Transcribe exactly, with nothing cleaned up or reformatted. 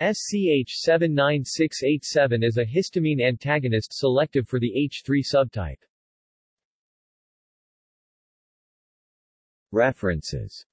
S C H seven nine six eight seven is a histamine antagonist selective for the H three subtype. References